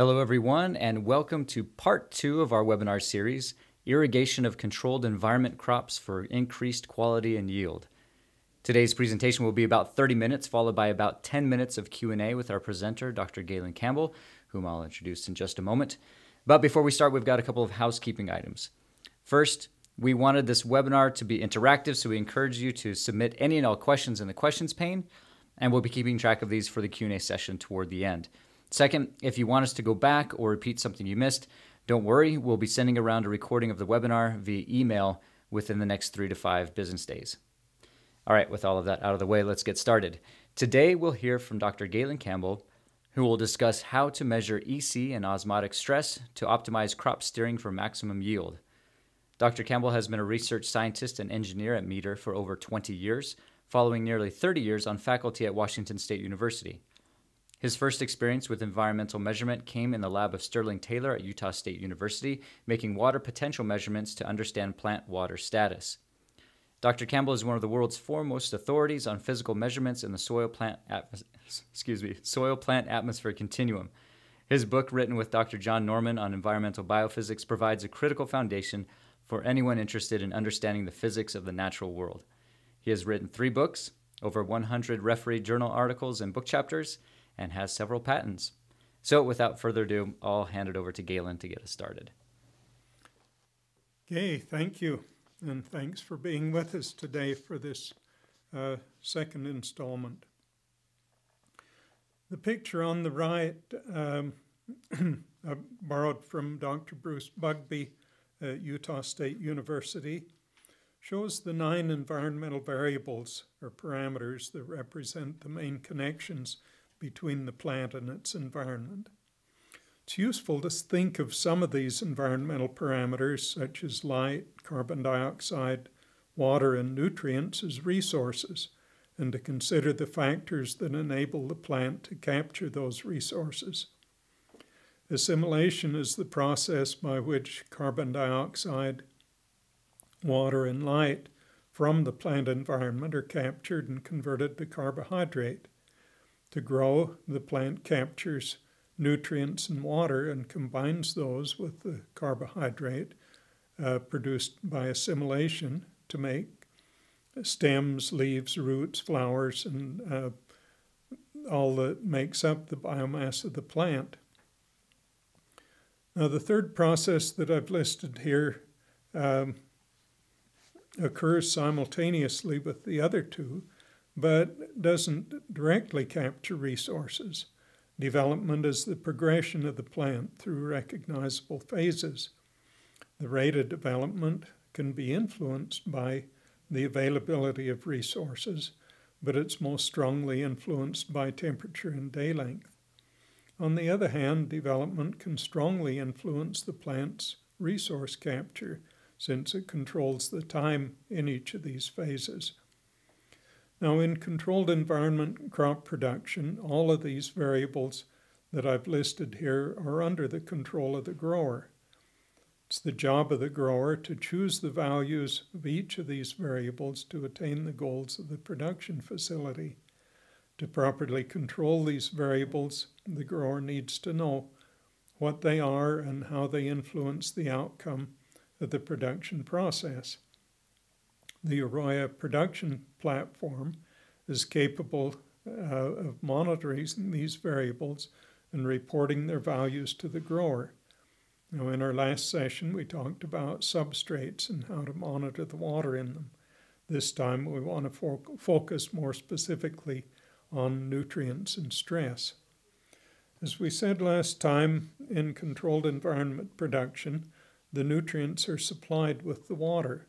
Hello, everyone, and welcome to part two of our webinar series, Irrigation of Controlled Environment Crops for Increased Quality and Yield. Today's presentation will be about 30 minutes, followed by about 10 minutes of Q&A with our presenter, Dr. Gaylon Campbell, whom I'll introduce in just a moment. But before we start, we've got a couple of housekeeping items. First, we wanted this webinar to be interactive, so we encourage you to submit any and all questions in the questions pane, and we'll be keeping track of these for the Q&A session toward the end. Second, if you want us to go back or repeat something you missed, don't worry, we'll be sending around a recording of the webinar via email within the next 3 to 5 business days. All right, with all of that out of the way, let's get started. Today, we'll hear from Dr. Gaylon Campbell, who will discuss how to measure EC and osmotic stress to optimize crop steering for maximum yield. Dr. Campbell has been a research scientist and engineer at Meter for over 20 years, following nearly 30 years on faculty at Washington State University. His first experience with environmental measurement came in the lab of Sterling Taylor at Utah State University, making water potential measurements to understand plant water status. Dr. Campbell is one of the world's foremost authorities on physical measurements in the soil-plant atmosphere continuum. His book, written with Dr. John Norman on environmental biophysics, provides a critical foundation for anyone interested in understanding the physics of the natural world. He has written 3 books, over 100 refereed journal articles and book chapters, and has several patents. So without further ado, I'll hand it over to Gaylon to get us started. Okay, thank you. And thanks for being with us today for this second installment. The picture on the right I borrowed from Dr. Bruce Bugbee at Utah State University, shows the 9 environmental variables or parameters that represent the main connections between the plant and its environment. It's useful to think of some of these environmental parameters, such as light, carbon dioxide, water, and nutrients, as resources, and to consider the factors that enable the plant to capture those resources. Assimilation is the process by which carbon dioxide, water, and light from the plant environment are captured and converted to carbohydrate. To grow, the plant captures nutrients and water and combines those with the carbohydrate produced by assimilation to make stems, leaves, roots, flowers, and all that makes up the biomass of the plant. Now, the third process that I've listed here occurs simultaneously with the other two, but doesn't directly capture resources. Development is the progression of the plant through recognizable phases. The rate of development can be influenced by the availability of resources, but it's most strongly influenced by temperature and day length. On the other hand, development can strongly influence the plant's resource capture, since it controls the time in each of these phases. Now, in controlled environment crop production, all of these variables that I've listed here are under the control of the grower. It's the job of the grower to choose the values of each of these variables to attain the goals of the production facility. To properly control these variables, the grower needs to know what they are and how they influence the outcome of the production process. The Arroyo production platform is capable of monitoring these variables and reporting their values to the grower. Now, in our last session, we talked about substrates and how to monitor the water in them. This time, we want to focus more specifically on nutrients and stress. As we said last time, in controlled environment production, the nutrients are supplied with the water.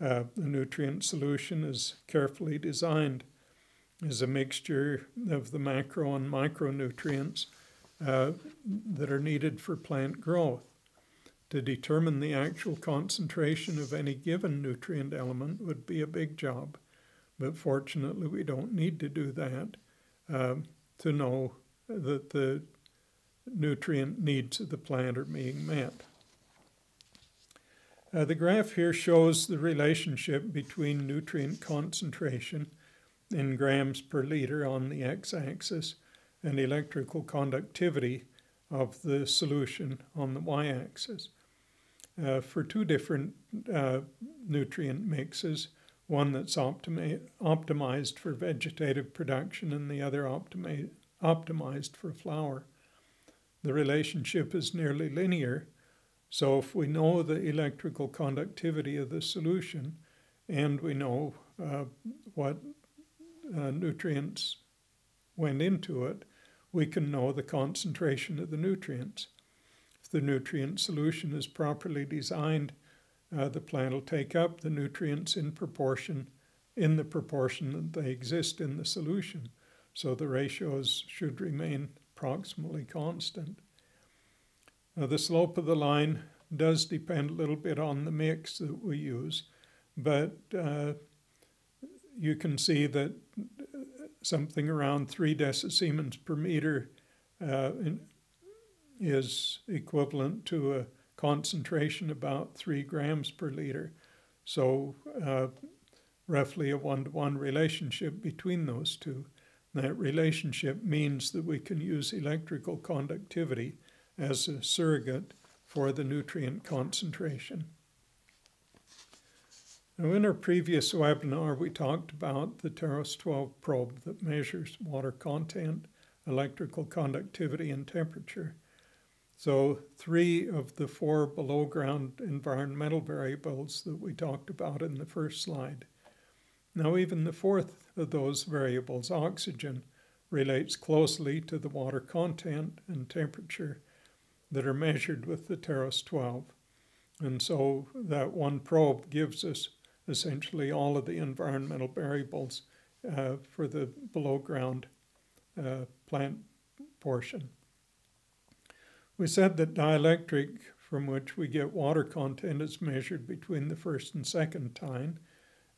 The nutrient solution is carefully designed as a mixture of the macro and micronutrients that are needed for plant growth. To determine the actual concentration of any given nutrient element would be a big job, but fortunately we don't need to do that to know that the nutrient needs of the plant are being met. The graph here shows the relationship between nutrient concentration in grams per liter on the x-axis and electrical conductivity of the solution on the y-axis. For two different nutrient mixes, one that's optimized for vegetative production and the other optimized for flower. The relationship is nearly linear, so if we know the electrical conductivity of the solution and we know what nutrients went into it, we can know the concentration of the nutrients. If the nutrient solution is properly designed, the plant will take up the nutrients in the proportion that they exist in the solution. So the ratios should remain approximately constant. Now, the slope of the line does depend a little bit on the mix that we use, but you can see that something around 3 dSs per meter is equivalent to a concentration about 3 grams per liter. So roughly a one-to-one relationship between those two. And that relationship means that we can use electrical conductivity as a surrogate for the nutrient concentration. Now, in our previous webinar, we talked about the Teros-12 probe that measures water content, electrical conductivity, and temperature. So 3 of the 4 below-ground environmental variables that we talked about in the first slide. Now, even the 4th of those variables, oxygen, relates closely to the water content and temperature that are measured with the Teros-12. And so that one probe gives us essentially all of the environmental variables for the below-ground plant portion. We said that dielectric, from which we get water content, is measured between the first and second tine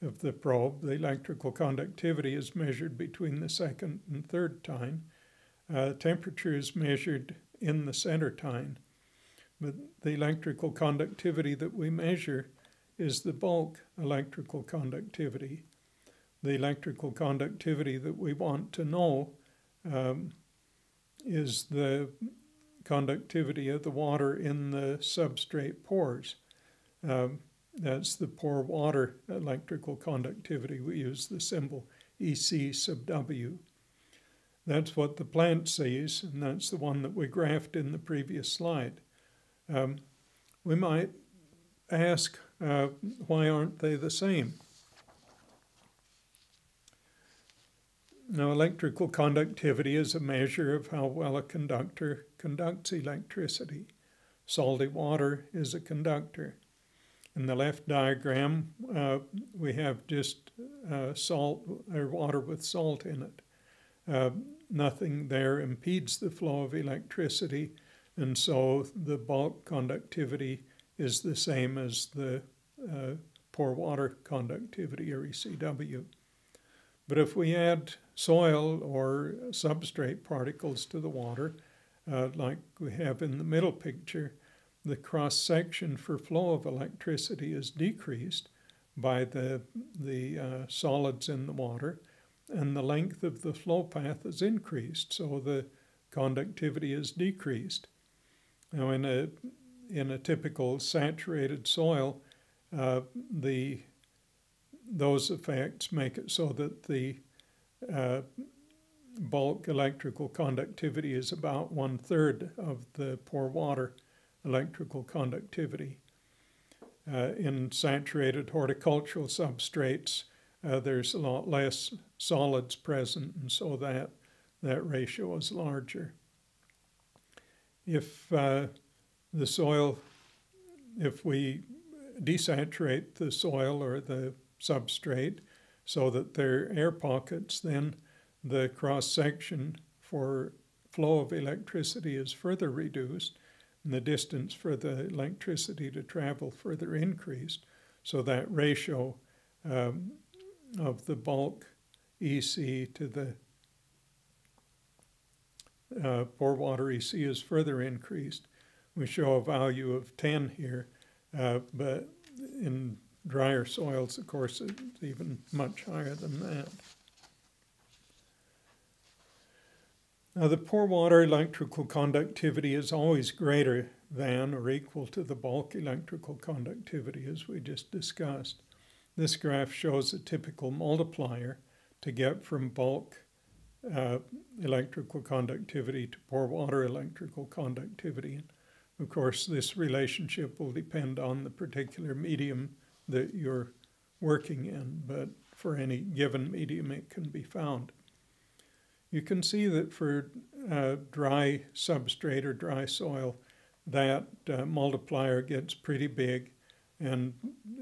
of the probe. The electrical conductivity is measured between the second and third tine. Temperature is measured in the center tine. But the electrical conductivity that we measure is the bulk electrical conductivity. The electrical conductivity that we want to know is the conductivity of the water in the substrate pores. That's the pore water electrical conductivity. We use the symbol EC sub W. That's what the plant sees, and that's the one that we graphed in the previous slide. We might ask, why aren't they the same? Now, electrical conductivity is a measure of how well a conductor conducts electricity. Salty water is a conductor. In the left diagram, we have just salt or water with salt in it. Nothing there impedes the flow of electricity, and so the bulk conductivity is the same as the pore water conductivity, or ECW. But if we add soil or substrate particles to the water, like we have in the middle picture, the cross-section for flow of electricity is decreased by the solids in the water, and the length of the flow path is increased, so the conductivity is decreased. Now, in a typical saturated soil, those effects make it so that the bulk electrical conductivity is about 1/3 of the pore water electrical conductivity. In saturated horticultural substrates, there's a lot less solids present, and so that ratio is larger. If the soil, if we desaturate the soil or the substrate so that there are air pockets, then the cross-section for flow of electricity is further reduced, and the distance for the electricity to travel further increased, so that ratio of the bulk EC to the pore water EC is further increased. We show a value of 10 here, but in drier soils, of course, it's even much higher than that. The pore water electrical conductivity is always greater than or equal to the bulk electrical conductivity, as we just discussed. This graph shows a typical multiplier to get from bulk electrical conductivity to pore water electrical conductivity. Of course, this relationship will depend on the particular medium that you're working in, but for any given medium it can be found. You can see that for dry substrate or dry soil, that multiplier gets pretty big, and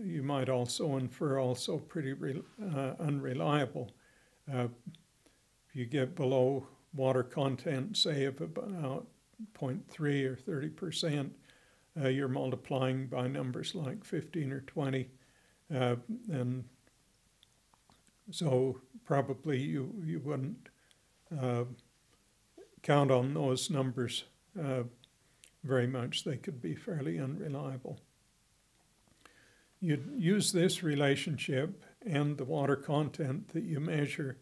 you might also infer also pretty unreliable. If you get below water content, say of about 0.3 or 30%, you're multiplying by numbers like 15 or 20, and so probably you wouldn't count on those numbers very much. They could be fairly unreliable. You'd use this relationship and the water content that you measure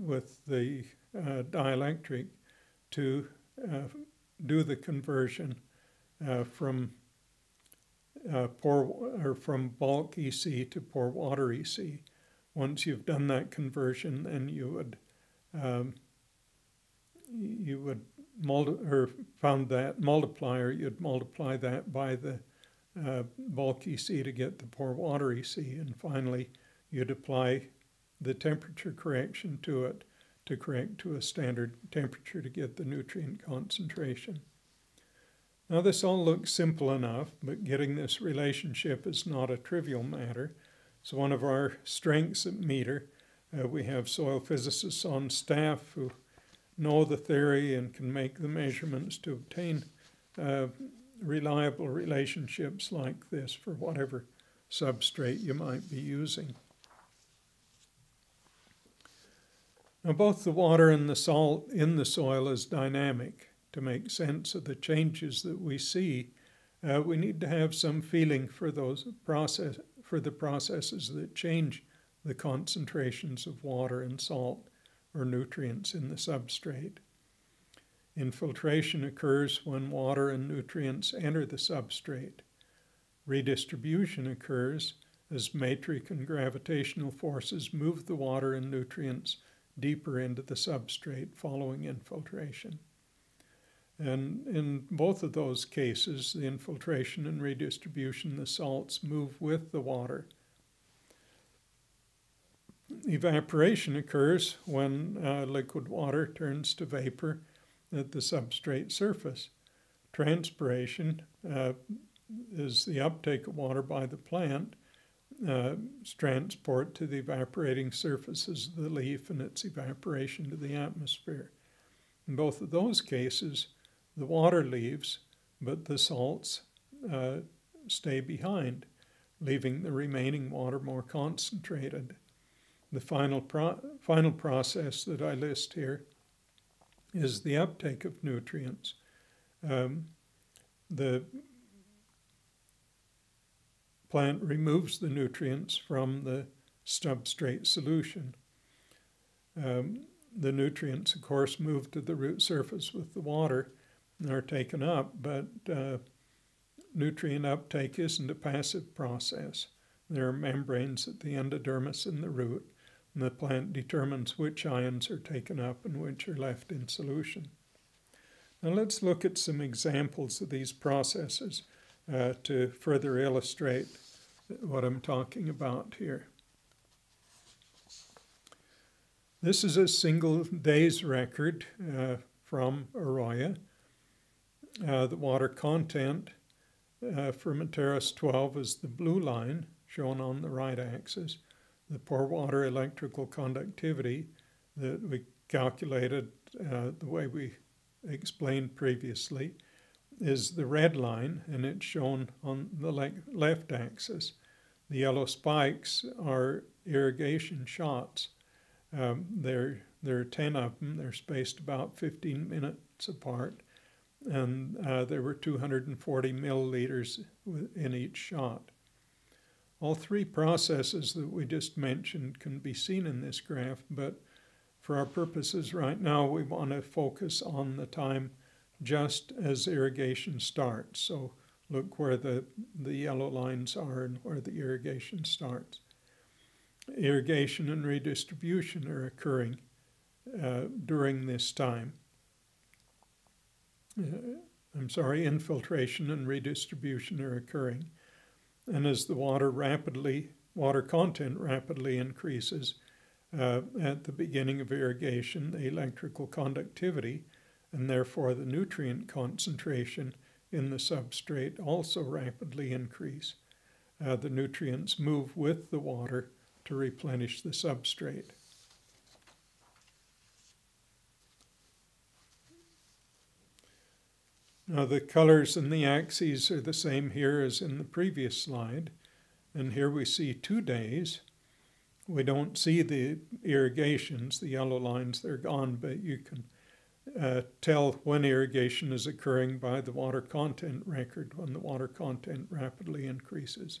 with the dielectric to do the conversion from from bulk EC to pore water EC. Once you've done that conversion, then you would find that multiplier. You'd multiply that by the bulk EC to get the pore water EC, and finally you'd apply the temperature correction to it to correct to a standard temperature to get the nutrient concentration. Now, this all looks simple enough, but getting this relationship is not a trivial matter. It's one of our strengths at Meter. We have soil physicists on staff who know the theory and can make the measurements to obtain reliable relationships like this for whatever substrate you might be using. Now, both the water and the salt in the soil is dynamic. To make sense of the changes that we see, we need to have some feeling for the processes that change the concentrations of water and salt or nutrients in the substrate. Infiltration occurs when water and nutrients enter the substrate. Redistribution occurs as matric and gravitational forces move the water and nutrients deeper into the substrate following infiltration. And in both of those cases, the infiltration and redistribution, the salts move with the water. Evaporation occurs when liquid water turns to vapor at the substrate surface. Transpiration is the uptake of water by the plant, transport to the evaporating surfaces of the leaf, and its evaporation to the atmosphere. In both of those cases, the water leaves, but the salts stay behind, leaving the remaining water more concentrated. The final process that I list here is the uptake of nutrients. The plant removes the nutrients from the substrate solution. The nutrients, of course, move to the root surface with the water and are taken up, but nutrient uptake isn't a passive process. There are membranes at the endodermis in the root, and the plant determines which ions are taken up and which are left in solution. Now let's look at some examples of these processes to further illustrate what I'm talking about here. This is a single day's record from Arroyo. The water content from a Teros-12 is the blue line shown on the right axis. The pore water electrical conductivity that we calculated the way we explained previously is the red line, and it's shown on the left axis. The yellow spikes are irrigation shots. There are 10 of them. They're spaced about 15 minutes apart, and there were 240 milliliters in each shot. All three processes that we just mentioned can be seen in this graph, but For our purposes right now, we want to focus on the time just as irrigation starts. So look where the yellow lines are and where the irrigation starts. Irrigation and redistribution are occurring during this time. Infiltration and redistribution are occurring. And as the water content rapidly increases at the beginning of irrigation, the electrical conductivity and therefore the nutrient concentration in the substrate also rapidly increase. The nutrients move with the water to replenish the substrate. Now the colors and the axes are the same here as in the previous slide, and here we see 2 days. We don't see the irrigations, the yellow lines, they're gone, but you can tell when irrigation is occurring by the water content record, when the water content rapidly increases.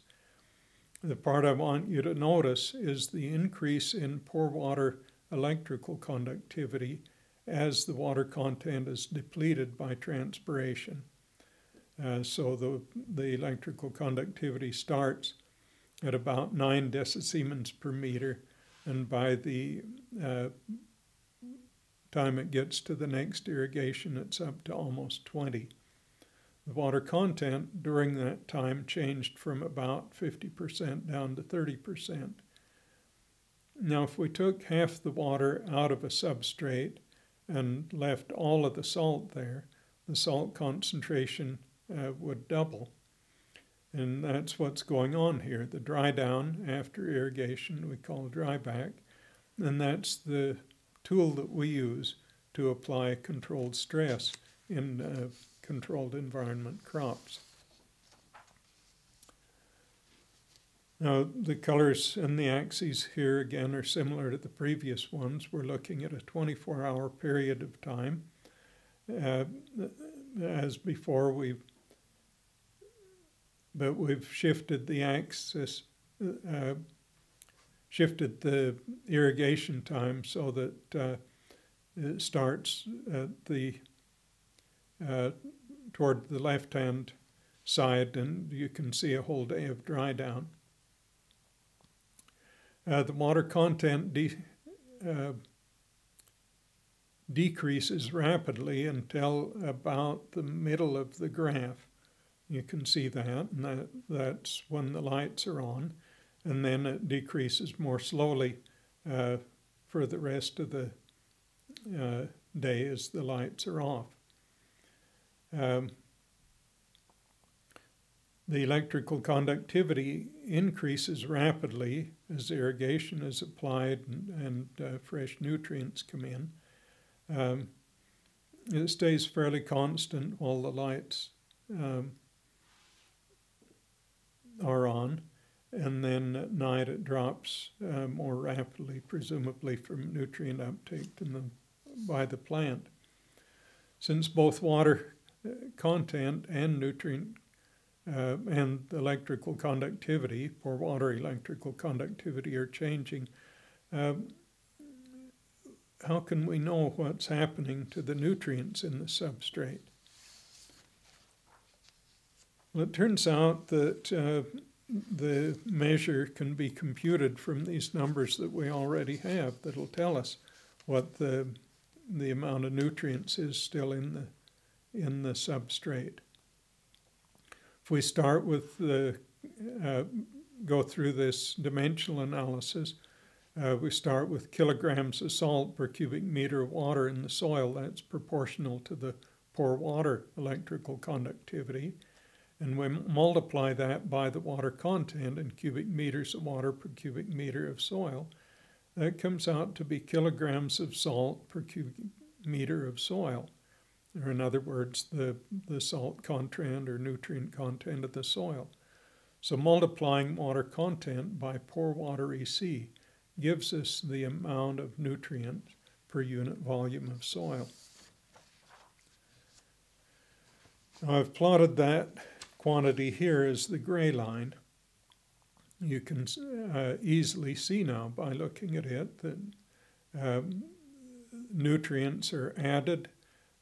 The part I want you to notice is the increase in pore water electrical conductivity as the water content is depleted by transpiration. So the electrical conductivity starts at about 9 decisiemens per meter, and by the time it gets to the next irrigation, it's up to almost 20. The water content during that time changed from about 50% down to 30%. Now, if we took half the water out of a substrate and left all of the salt there, the salt concentration would double. And that's what's going on here. The dry down after irrigation we call dry back, and that's the tool that we use to apply controlled stress in controlled environment crops. Now the colors and the axes here again are similar to the previous ones. We're looking at a 24-hour period of time. As before, we've shifted the axis, shifted the irrigation time so that it starts at the toward the left-hand side, and you can see a whole day of dry down. The water content decreases rapidly until about the middle of the graph. You can see that, and that's when the lights are on, and then it decreases more slowly for the rest of the day as the lights are off. The electrical conductivity increases rapidly as irrigation is applied and fresh nutrients come in. It stays fairly constant while the lights are on, and then at night it drops more rapidly, presumably from nutrient uptake by the plant. Since both water content and nutrient and electrical conductivity, pore water electrical conductivity, are changing, how can we know what's happening to the nutrients in the substrate? Well, it turns out that the measure can be computed from these numbers that we already have that'll tell us what the amount of nutrients is still in the substrate. If we start with go through this dimensional analysis, we start with kilograms of salt per cubic meter of water in the soil. That's proportional to the pore water electrical conductivity. And we multiply that by the water content in cubic meters of water per cubic meter of soil. That comes out to be kilograms of salt per cubic meter of soil. Or in other words, the salt content or nutrient content of the soil. So multiplying water content by pore water EC gives us the amount of nutrients per unit volume of soil. Now I've plotted that quantity here as the gray line. You can easily see now by looking at it that nutrients are added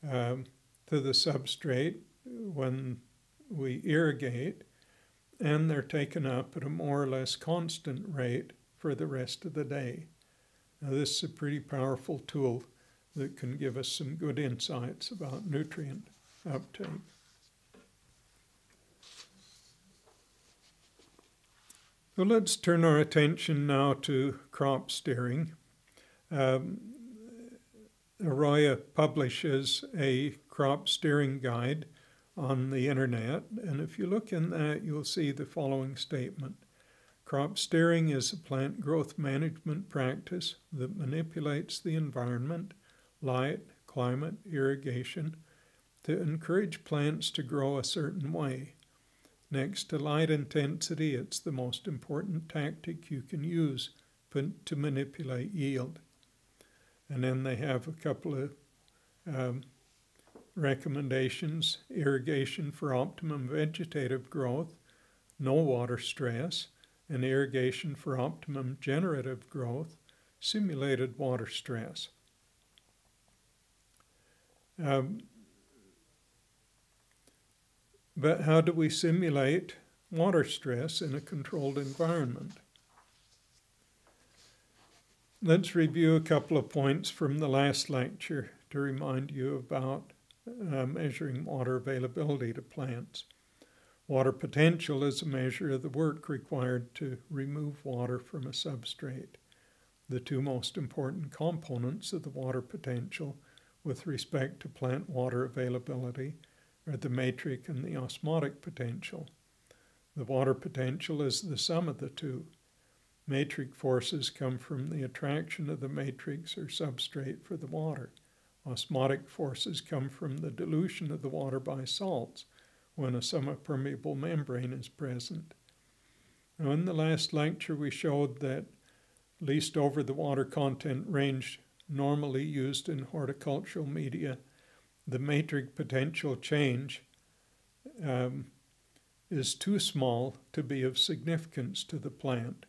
to the substrate when we irrigate, and they're taken up at a more or less constant rate for the rest of the day. Now, this is a pretty powerful tool that can give us some good insights about nutrient uptake. So let's turn our attention now to crop steering. Arroya publishes a crop steering guide on the internet, and if you look in that, you'll see the following statement. Crop steering is a plant growth management practice that manipulates the environment, light, climate, irrigation, to encourage plants to grow a certain way. Next to light intensity, it's the most important tactic you can use to manipulate yield. And then they have a couple of recommendations: irrigation for optimum vegetative growth, no water stress, and irrigation for optimum generative growth, simulated water stress. But how do we simulate water stress in a controlled environment? Let's review a couple of points from the last lecture to remind you about measuring water availability to plants. Water potential is a measure of the work required to remove water from a substrate. The two most important components of the water potential with respect to plant water availability are the metric and the osmotic potential. The water potential is the sum of the two. Metric forces come from the attraction of the matrix or substrate for the water. Osmotic forces come from the dilution of the water by salts when a semipermeable membrane is present. Now, in the last lecture, we showed that at least over the water content range normally used in horticultural media, the matrix potential change is too small to be of significance to the plant.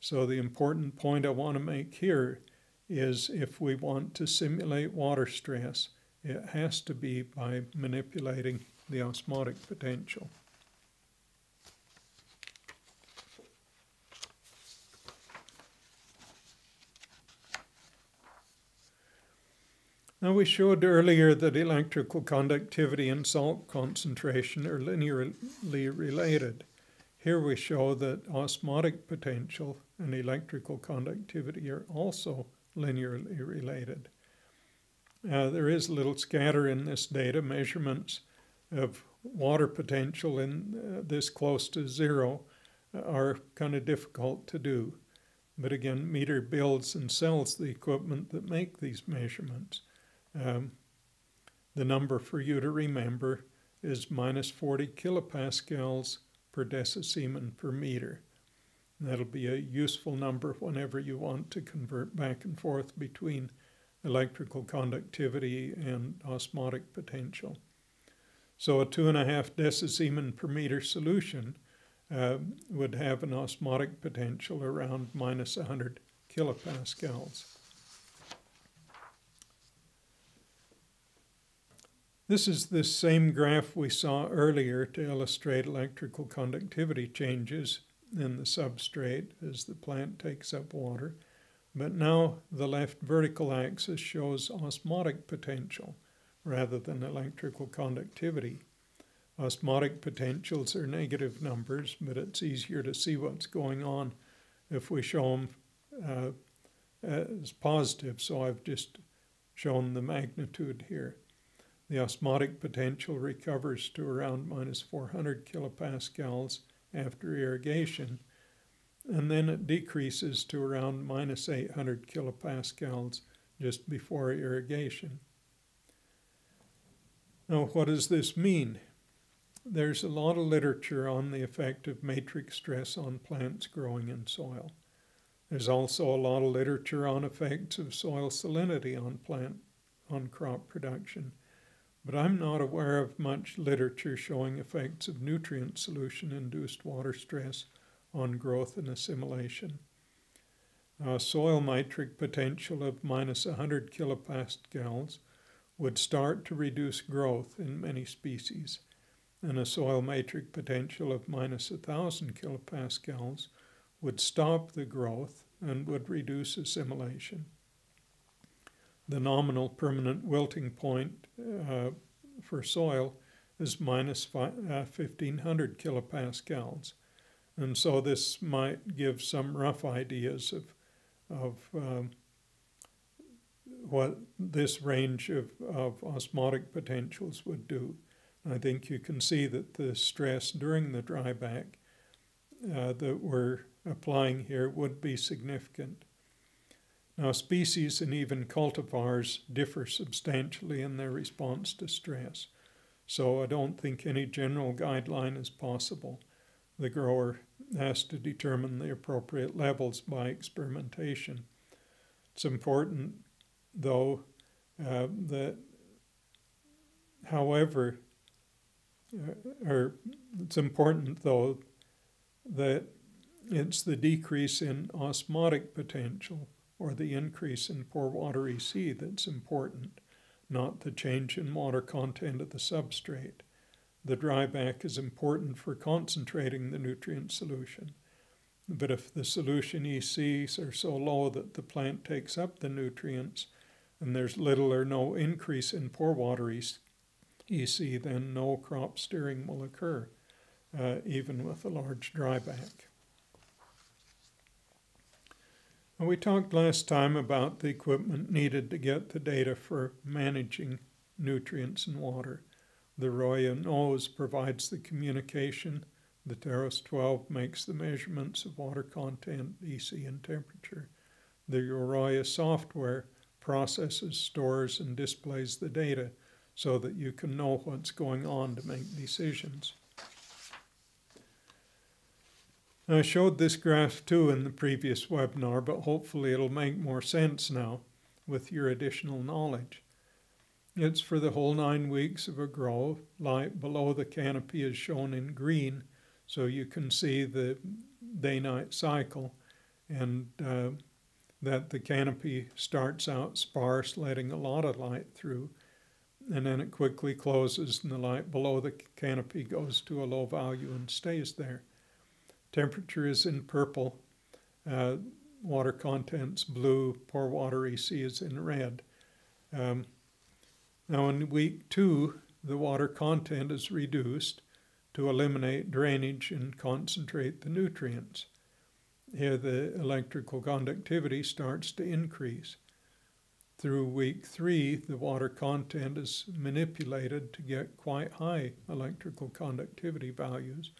So the important point I want to make here is if we want to simulate water stress, it has to be by manipulating the osmotic potential. Now, we showed earlier that electrical conductivity and salt concentration are linearly related. Here we show that osmotic potential and electrical conductivity are also linearly related. There is a little scatter in this data. Measurements of water potential in this close to zero are kind of difficult to do. But again, Meter builds and sells the equipment that make these measurements. The number for you to remember is -40 kilopascals per decisiemens per meter. And that'll be a useful number whenever you want to convert back and forth between electrical conductivity and osmotic potential. So a 2.5 decisiemens per meter solution would have an osmotic potential around -100 kilopascals. This is the same graph we saw earlier to illustrate electrical conductivity changes in the substrate as the plant takes up water, but now the left vertical axis shows osmotic potential rather than electrical conductivity. Osmotic potentials are negative numbers, but it's easier to see what's going on if we show them as positive, so I've just shown the magnitude here. The osmotic potential recovers to around -400 kilopascals after irrigation, and then it decreases to around -800 kilopascals just before irrigation. Now, what does this mean? There's a lot of literature on the effect of matrix stress on plants growing in soil. There's also a lot of literature on effects of soil salinity on crop production. But I'm not aware of much literature showing effects of nutrient solution-induced water stress on growth and assimilation. soil nitric potential of minus 100 kilopascals would start to reduce growth in many species, and a soil nitric potential of minus 1,000 kilopascals would stop the growth and would reduce assimilation. The nominal permanent wilting point for soil is minus 1,500 kilopascals. And so this might give some rough ideas of what this range of osmotic potentials would do. I think you can see that the stress during the dryback that we're applying here would be significant. Now, species and even cultivars differ substantially in their response to stress, so I don't think any general guideline is possible. The grower has to determine the appropriate levels by experimentation. It's important, though, that it's the decrease in osmotic potential or the increase in pore water EC that's important, not the change in water content of the substrate. The dryback is important for concentrating the nutrient solution, but if the solution ECs are so low that the plant takes up the nutrients and there's little or no increase in pore water EC, then no crop steering will occur, even with a large dryback. We talked last time about the equipment needed to get the data for managing nutrients and water. The Roya nose provides the communication. The Teros-12 makes the measurements of water content, EC, and temperature. The Roya software processes, stores, and displays the data so that you can know what's going on to make decisions. I showed this graph too in the previous webinar, but hopefully it'll make more sense now with your additional knowledge. It's for the whole 9 weeks of a grow. Light below the canopy is shown in green, so you can see the day-night cycle, and that the canopy starts out sparse, letting a lot of light through, and then it quickly closes, and the light below the canopy goes to a low value and stays there. Temperature is in purple, water content's blue, pore water EC is in red. Now in week 2, the water content is reduced to eliminate drainage and concentrate the nutrients. Here the electrical conductivity starts to increase. Through week 3, the water content is manipulated to get quite high electrical conductivity values,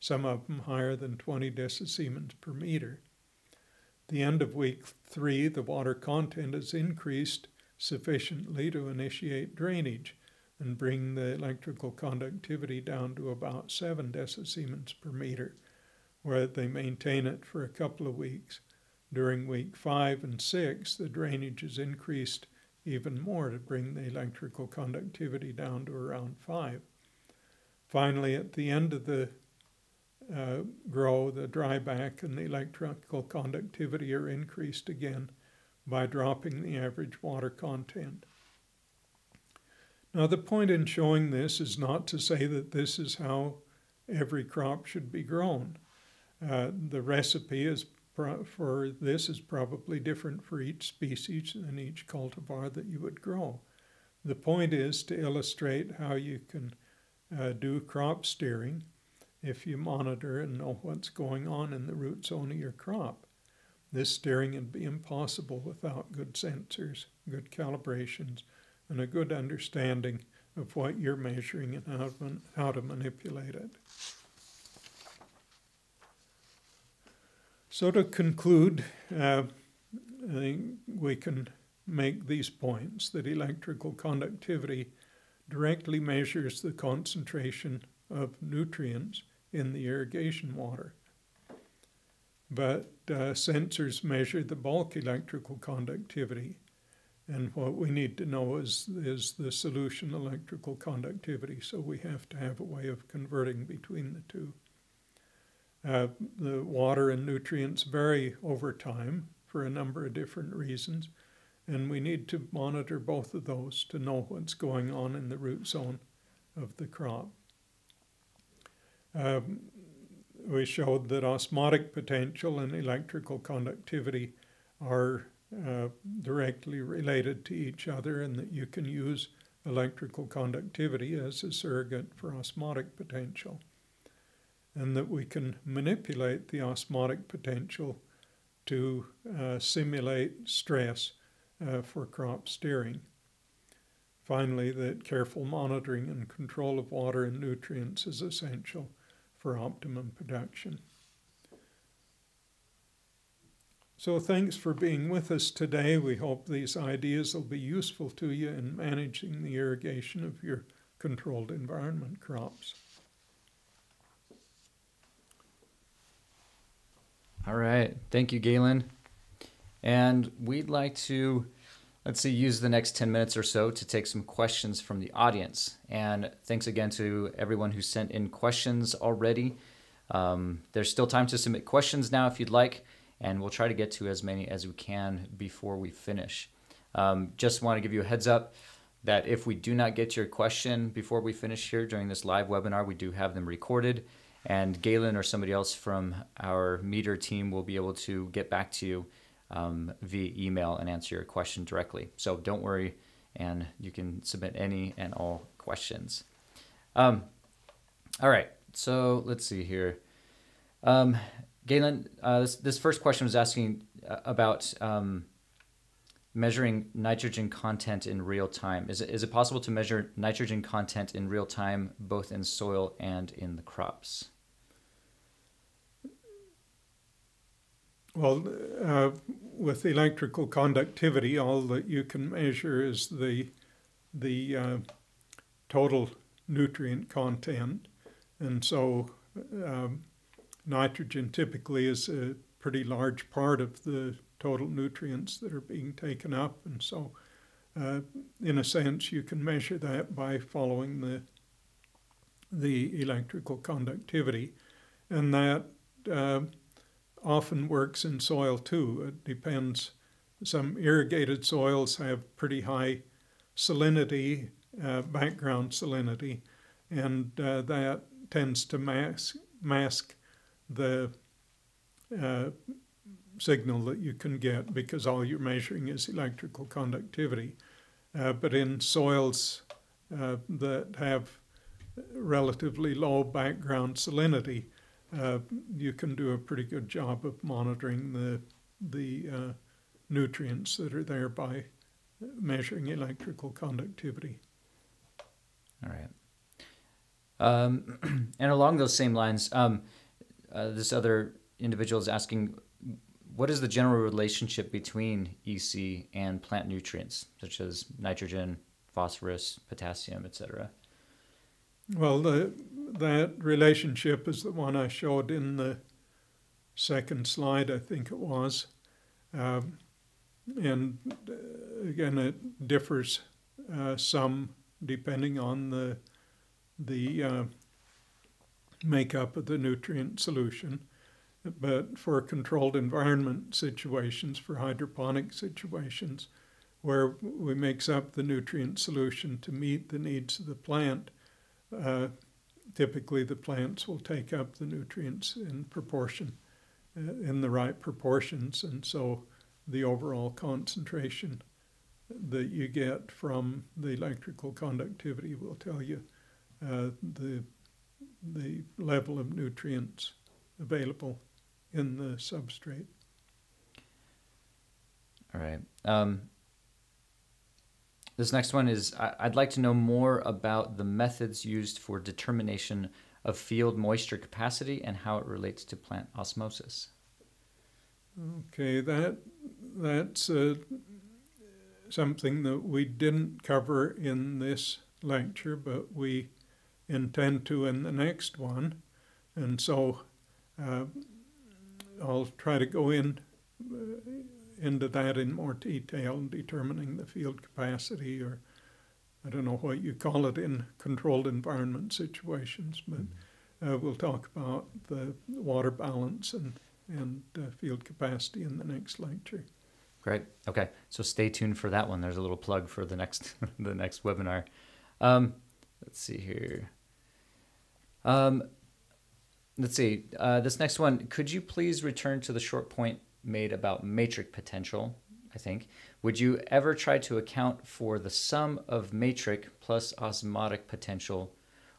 some of them higher than 20 decisiemens per meter. At the end of week 3, the water content is increased sufficiently to initiate drainage and bring the electrical conductivity down to about 7 decisiemens per meter, where they maintain it for a couple of weeks. During week 5 and 6, the drainage is increased even more to bring the electrical conductivity down to around 5. Finally, at the end of the grow, the dryback and the electrical conductivity are increased again by dropping the average water content. Now, the point in showing this is not to say that this is how every crop should be grown. The recipe is for this is probably different for each species and each cultivar that you would grow. The point is to illustrate how you can do crop steering if you monitor and know what's going on in the root zone of your crop. This steering would be impossible without good sensors, good calibrations, and a good understanding of what you're measuring and how to manipulate it. So to conclude, I think we can make these points, that electrical conductivity directly measures the concentration of nutrients in the irrigation water, but sensors measure the bulk electrical conductivity, and what we need to know is the solution electrical conductivity, so we have to have a way of converting between the two. The water and nutrients vary over time for a number of different reasons, and we need to monitor both of those to know what's going on in the root zone of the crop. We showed that osmotic potential and electrical conductivity are directly related to each other, and that you can use electrical conductivity as a surrogate for osmotic potential, and that we can manipulate the osmotic potential to simulate stress for crop steering. Finally, that careful monitoring and control of water and nutrients is essential for optimum production. So thanks for being with us today. We hope these ideas will be useful to you in managing the irrigation of your controlled environment crops. All right, thank you, Gaylon. And we'd like to, let's see, use the next 10 minutes or so to take some questions from the audience. And thanks again to everyone who sent in questions already. There's still time to submit questions now if you'd like, and we'll try to get to as many as we can before we finish. Just want to give you a heads up that if we do not get your question before we finish here during this live webinar, we do have them recorded, and Gaylon or somebody else from our Meter team will be able to get back to you via email and answer your question directly. So don't worry, and you can submit any and all questions. All right, so let's see here. Gaylon, this first question was asking about measuring nitrogen content in real time. Is it possible to measure nitrogen content in real time, both in soil and in the crops? Well, with electrical conductivity, all that you can measure is the total nutrient content, and so nitrogen typically is a pretty large part of the total nutrients that are being taken up, and so in a sense you can measure that by following the electrical conductivity, and that often works in soil too. It depends. Some irrigated soils have pretty high salinity, background salinity, and that tends to mask the signal that you can get, because all you're measuring is electrical conductivity. But in soils that have relatively low background salinity, you can do a pretty good job of monitoring the nutrients that are there by measuring electrical conductivity. All right. And along those same lines, this other individual is asking, what is the general relationship between EC and plant nutrients, such as nitrogen, phosphorus, potassium, etc.? Well, that relationship is the one I showed in the second slide, I think it was. And again, it differs some depending on the makeup of the nutrient solution, but for controlled environment situations, for hydroponic situations, where we mix up the nutrient solution to meet the needs of the plant, typically the plants will take up the nutrients in proportion, in the right proportions, and so the overall concentration that you get from the electrical conductivity will tell you the level of nutrients available in the substrate. All right. This next one is, I'd like to know more about the methods used for determination of field moisture capacity and how it relates to plant osmosis. Okay, that's something that we didn't cover in this lecture, but we intend to in the next one, and so I'll try to go into that in more detail, determining the field capacity, or I don't know what you call it in controlled environment situations, but we'll talk about the water balance and and field capacity in the next lecture. Great. Okay, so stay tuned for that one. There's a little plug for the next the next webinar. Let's see here. Let's see. This next one. Could you please return to the short point made about matrix potential? I think. Would you ever try to account for the sum of matrix plus osmotic potential,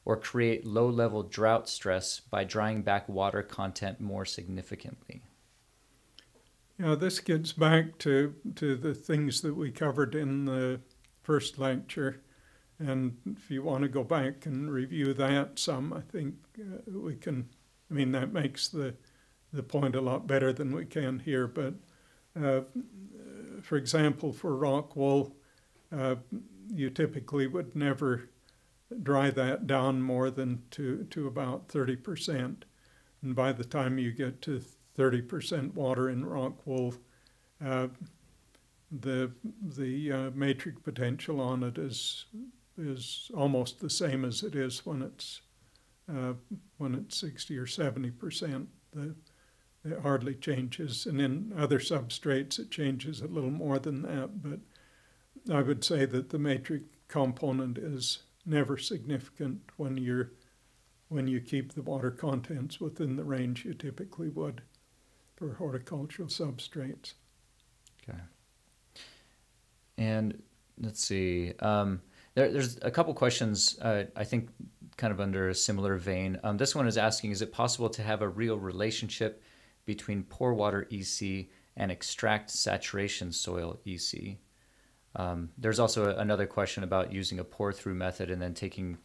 or create low-level drought stress by drawing back water content more significantly? Yeah, this gets back to the things that we covered in the first lecture. And if you want to go back and review that some, I think we can, I mean, that makes the point a lot better than we can here. But for example, for rock wool, you typically would never dry that down more than to about 30%. And by the time you get to 30% water in rock wool, the matrix potential on it is almost the same as it is when it's 60 or 70%. It hardly changes, and in other substrates it changes a little more than that, but I would say that the matrix component is never significant when you keep the water contents within the range you typically would for horticultural substrates. Okay. And let's see, there's a couple questions, I think, kind of under a similar vein. This one is asking, is it possible to have a real relationship between pore water EC and extract saturation soil EC? There's also another question about using a pour through method and then taking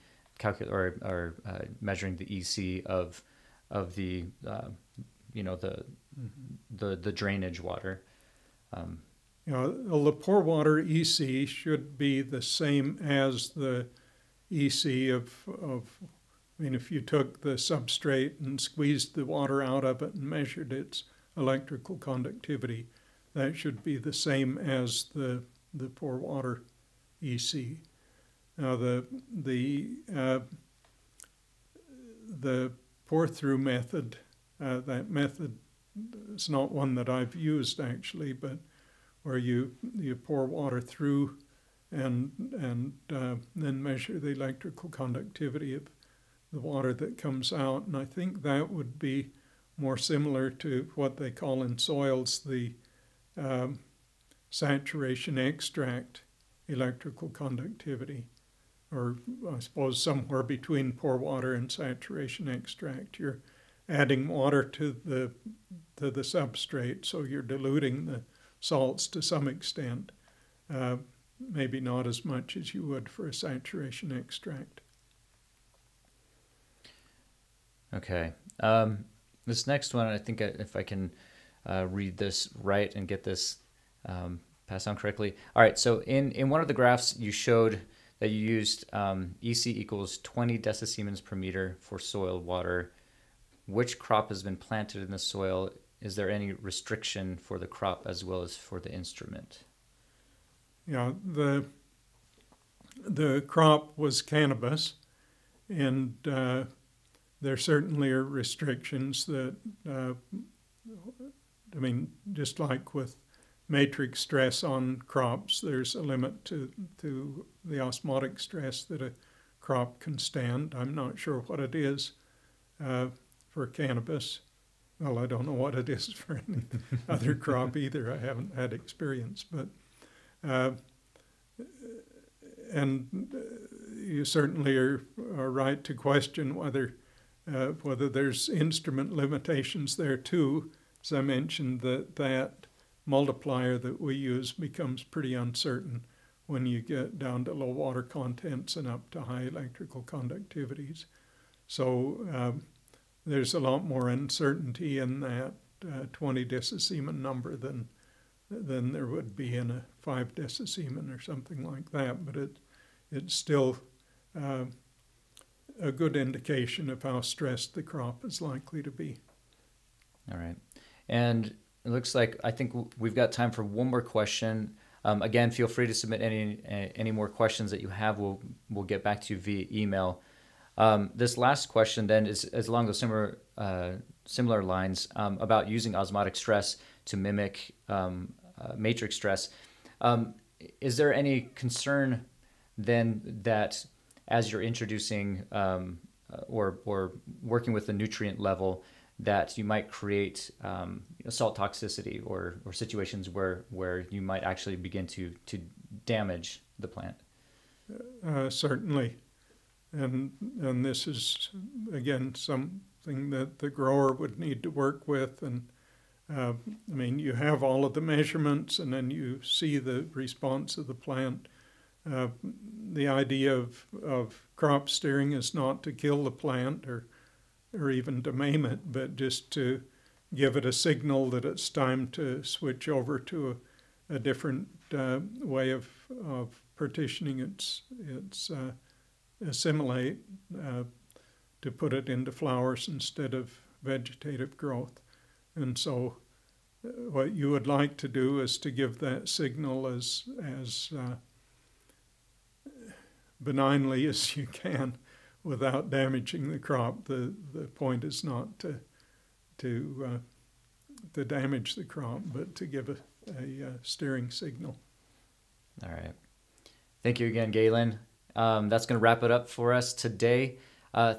measuring the EC of the you know, the drainage water. You know, the pore water EC should be the same as the EC of, I mean, if you took the substrate and squeezed the water out of it and measured its electrical conductivity, that should be the same as the pore water EC. Now the pour through method, that method is not one that I've used actually, but where you pour water through and then measure the electrical conductivity of the water that comes out. And I think that would be more similar to what they call in soils the saturation extract electrical conductivity, or I suppose somewhere between pore water and saturation extract. You're adding water to the substrate, so you're diluting the salts to some extent, maybe not as much as you would for a saturation extract. Okay, this next one, I think if I can read this right and get this passed on correctly. All right, so in one of the graphs you showed that you used EC equals 20 decisiemens per meter for soil water. Which crop has been planted in the soil? Is there any restriction for the crop as well as for the instrument? Yeah, the crop was cannabis, and there certainly are restrictions that, I mean, just like with matrix stress on crops, there's a limit to the osmotic stress that a crop can stand. I'm not sure what it is for cannabis. Well, I don't know what it is for any other crop either. I haven't had experience, but and you certainly are right to question whether there's instrument limitations there too. As I mentioned, that multiplier that we use becomes pretty uncertain when you get down to low water contents and up to high electrical conductivities. So there's a lot more uncertainty in that 20 decisiemen number than there would be in a 5 decisiemen or something like that, but it's still a good indication of how stressed the crop is likely to be. All right, and it looks like I think we've got time for one more question. Again, feel free to submit any more questions that you have. We'll get back to you via email. This last question then is along those similar similar lines about using osmotic stress to mimic matrix stress. Is there any concern then that as you're introducing or working with the nutrient level, that you might create salt toxicity or situations where you might actually begin to damage the plant? Certainly. And this is, again, something that the grower would need to work with. And I mean, you have all of the measurements and then you see the response of the plant. The idea of crop steering is not to kill the plant or even to maim it, but just to give it a signal that it's time to switch over to a different way of partitioning its assimilate, to put it into flowers instead of vegetative growth. And so what you would like to do is to give that signal as benignly as you can without damaging the crop. The point is not to damage the crop, but to give a steering signal. All right. Thank you again, Gaylon. That's going to wrap it up for us today.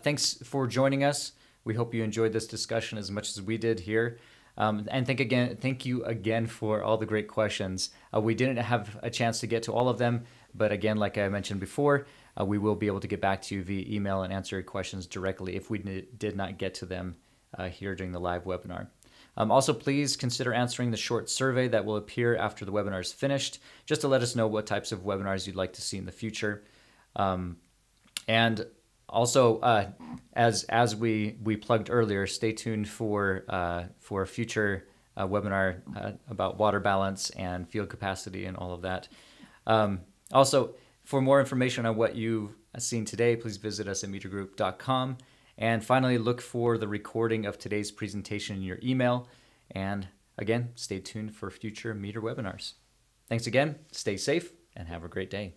Thanks for joining us. We hope you enjoyed this discussion as much as we did here. And thank you again for all the great questions. We didn't have a chance to get to all of them, but again, like I mentioned before, we will be able to get back to you via email and answer your questions directly if we did not get to them here during the live webinar. Also, please consider answering the short survey that will appear after the webinar is finished, just to let us know what types of webinars you'd like to see in the future. And also, as we plugged earlier, stay tuned for a future webinar about water balance and field capacity and all of that. Also, for more information on what you've seen today, please visit us at metergroup.com. And finally, look for the recording of today's presentation in your email. And again, stay tuned for future Meter webinars. Thanks again, stay safe, and have a great day.